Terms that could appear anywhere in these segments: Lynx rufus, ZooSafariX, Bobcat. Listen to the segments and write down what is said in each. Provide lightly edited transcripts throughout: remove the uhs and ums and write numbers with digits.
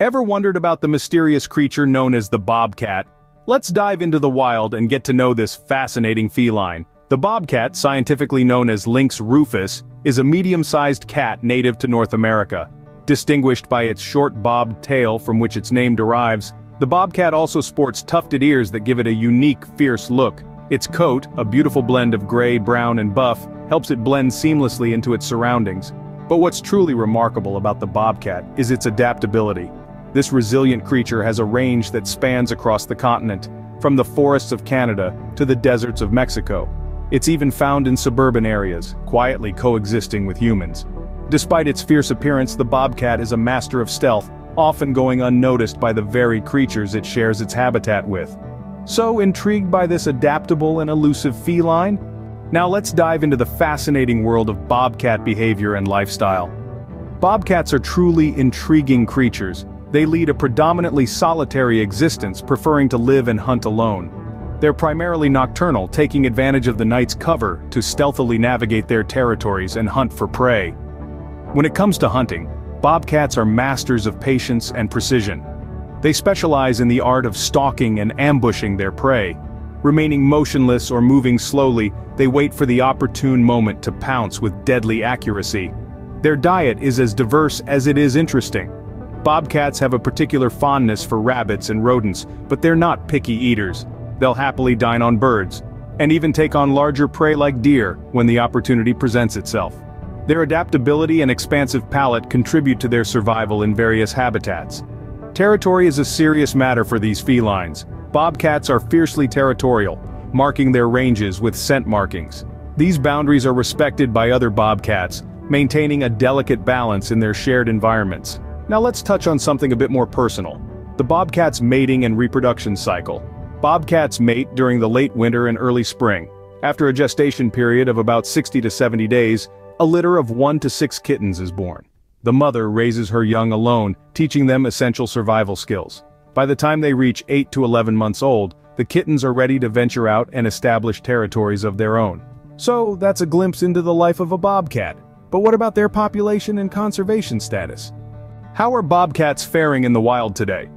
Ever wondered about the mysterious creature known as the bobcat? Let's dive into the wild and get to know this fascinating feline. The bobcat, scientifically known as Lynx rufus, is a medium-sized cat native to North America. Distinguished by its short bobbed tail from which its name derives, the bobcat also sports tufted ears that give it a unique, fierce look. Its coat, a beautiful blend of gray, brown, and buff, helps it blend seamlessly into its surroundings. But what's truly remarkable about the bobcat is its adaptability. This resilient creature has a range that spans across the continent, from the forests of Canada to the deserts of Mexico. It's even found in suburban areas, quietly coexisting with humans. Despite its fierce appearance, the bobcat is a master of stealth, often going unnoticed by the very creatures it shares its habitat with. So, intrigued by this adaptable and elusive feline? Now let's dive into the fascinating world of bobcat behavior and lifestyle. Bobcats are truly intriguing creatures. They lead a predominantly solitary existence, preferring to live and hunt alone. They're primarily nocturnal, taking advantage of the night's cover to stealthily navigate their territories and hunt for prey. When it comes to hunting, bobcats are masters of patience and precision. They specialize in the art of stalking and ambushing their prey. Remaining motionless or moving slowly, they wait for the opportune moment to pounce with deadly accuracy. Their diet is as diverse as it is interesting. Bobcats have a particular fondness for rabbits and rodents, but they're not picky eaters. They'll happily dine on birds, and even take on larger prey like deer when the opportunity presents itself. Their adaptability and expansive palate contribute to their survival in various habitats. Territory is a serious matter for these felines. Bobcats are fiercely territorial, marking their ranges with scent markings. These boundaries are respected by other bobcats, maintaining a delicate balance in their shared environments. Now let's touch on something a bit more personal. The bobcat's mating and reproduction cycle. Bobcats mate during the late winter and early spring. After a gestation period of about 60 to 70 days, a litter of 1 to 6 kittens is born. The mother raises her young alone, teaching them essential survival skills. By the time they reach 8 to 11 months old, the kittens are ready to venture out and establish territories of their own. So, that's a glimpse into the life of a bobcat. But what about their population and conservation status? How are bobcats faring in the wild today?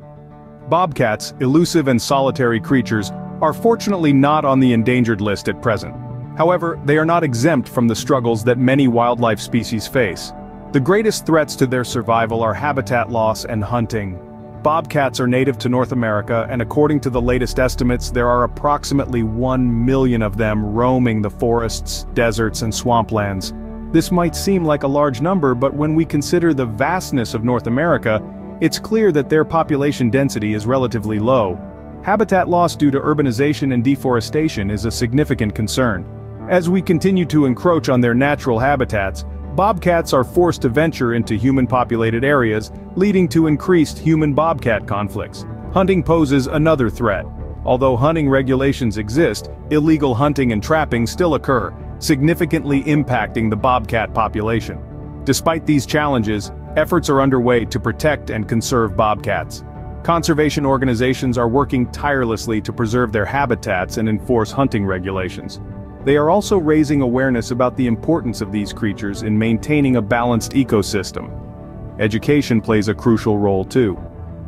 Bobcats, elusive and solitary creatures, are fortunately not on the endangered list at present. However, they are not exempt from the struggles that many wildlife species face. The greatest threats to their survival are habitat loss and hunting. Bobcats are native to North America, and according to the latest estimates, there are approximately 1 million of them roaming the forests, deserts, and swamplands. This might seem like a large number, but when we consider the vastness of North America, it's clear that their population density is relatively low. Habitat loss due to urbanization and deforestation is a significant concern. As we continue to encroach on their natural habitats, bobcats are forced to venture into human-populated areas, leading to increased human-bobcat conflicts. Hunting poses another threat. Although hunting regulations exist, illegal hunting and trapping still occur, significantly impacting the bobcat population. Despite these challenges, efforts are underway to protect and conserve bobcats. Conservation organizations are working tirelessly to preserve their habitats and enforce hunting regulations. They are also raising awareness about the importance of these creatures in maintaining a balanced ecosystem. Education plays a crucial role too.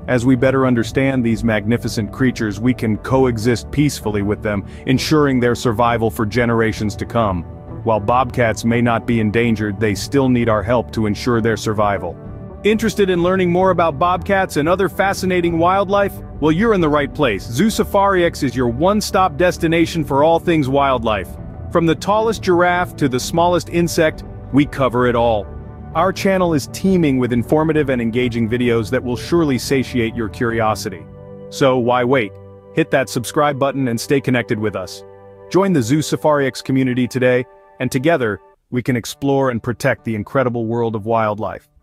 As we better understand these magnificent creatures, we can coexist peacefully with them, ensuring their survival for generations to come. While bobcats may not be endangered, they still need our help to ensure their survival. Interested in learning more about bobcats and other fascinating wildlife? Well, you're in the right place. ZooSafariX is your one-stop destination for all things wildlife. From the tallest giraffe to the smallest insect, we cover it all. Our channel is teeming with informative and engaging videos that will surely satiate your curiosity. So why wait? Hit that subscribe button and stay connected with us. Join the ZooSafariX community today, and together, we can explore and protect the incredible world of wildlife.